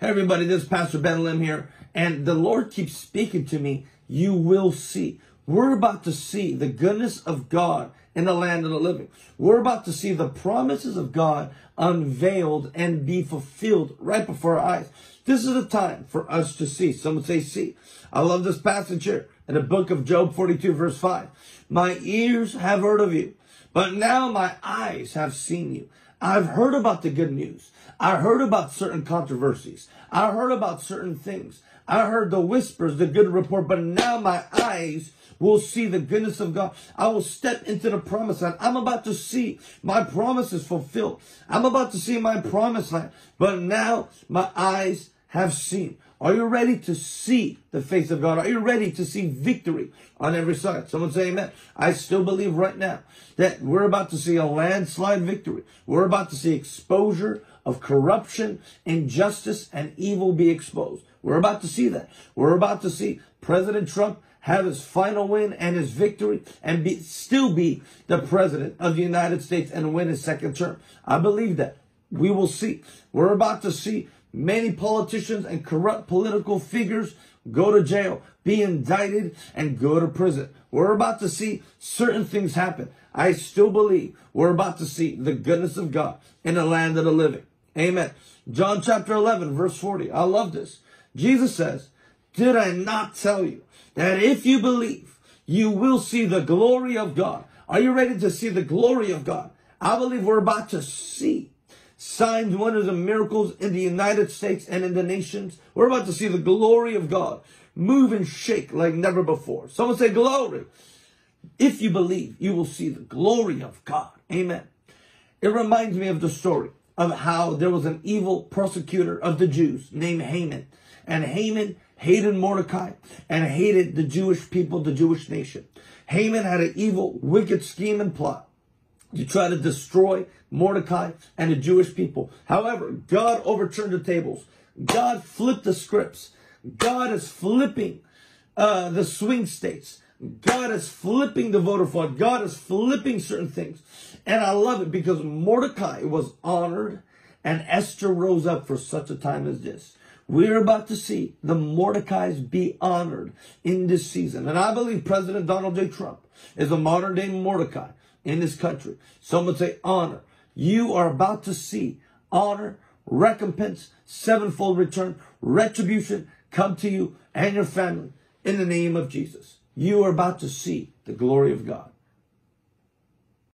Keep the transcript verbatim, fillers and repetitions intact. Hey everybody, this is Pastor Ben Lim here, and the Lord keeps speaking to me. You will see. We're about to see the goodness of God in the land of the living. We're about to see the promises of God unveiled and be fulfilled right before our eyes. This is a time for us to see. Someone say see. I love this passage here in the book of Job forty-two verse five. My ears have heard of you, but now my eyes have seen you. I've heard about the good news. I heard about certain controversies. I heard about certain things. I heard the whispers, the good report, but now my eyes will see the goodness of God. I will step into the promised land. I'm about to see my promises fulfilled. I'm about to see my promised land, but now my eyes have seen. Are you ready to see the face of God? Are you ready to see victory on every side? Someone say amen. I still believe right now that we're about to see a landslide victory. We're about to see exposure of corruption, injustice, and evil be exposed. We're about to see that. We're about to see President Trump have his final win and his victory and be, still be the president of the United States and win his second term. I believe that. We will see. We're about to see many politicians and corrupt political figures go to jail, be indicted, and go to prison. We're about to see certain things happen. I still believe we're about to see the goodness of God in the land of the living. Amen. John chapter eleven, verse forty. I love this. Jesus says, did I not tell you that if you believe, you will see the glory of God? Are you ready to see the glory of God? I believe we're about to see signs, wonders, and miracles in the United States and in the nations. We're about to see the glory of God move and shake like never before. Someone say glory. If you believe, you will see the glory of God. Amen. It reminds me of the story of how there was an evil persecutor of the Jews named Haman. And Haman hated Mordecai and hated the Jewish people, the Jewish nation. Haman had an evil, wicked scheme and plot to try to destroy Mordecai and the Jewish people. However, God overturned the tables. God flipped the scripts. God is flipping uh, the swing states. God is flipping the voter fraud. God is flipping certain things. And I love it because Mordecai was honored and Esther rose up for such a time as this. We're about to see the Mordecais be honored in this season. And I believe President Donald J. Trump is a modern day Mordecai in this country. Someone say honor. You are about to see honor, recompense, sevenfold return, retribution come to you and your family in the name of Jesus. You are about to see the glory of God.